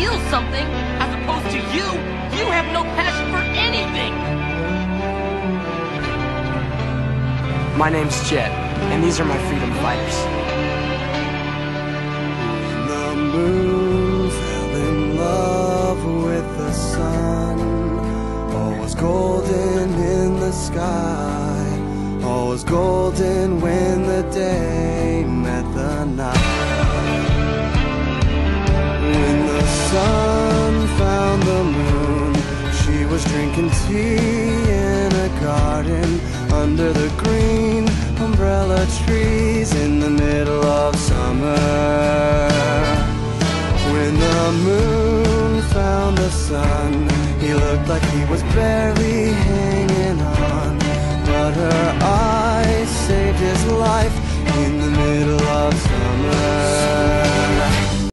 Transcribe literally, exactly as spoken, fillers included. feel something, as opposed to you, you have no passion for anything. My name's Jet, and these are my Freedom Fighters. When the moon fell in love with the sun, all was golden in the sky, all was golden when the day met the night. Sun found the moon. She was drinking tea in a garden under the green umbrella trees in the middle of summer. When the moon found the sun, he looked like he was barely hanging on, but her eyes saved his life in the middle of summer.